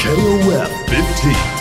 KOF 15.